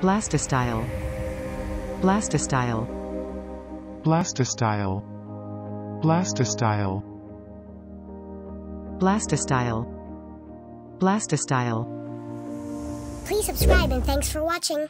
Blastostyle. Blastostyle. Blastostyle. Blastostyle. Blastostyle. Blastostyle. Please subscribe and thanks for watching.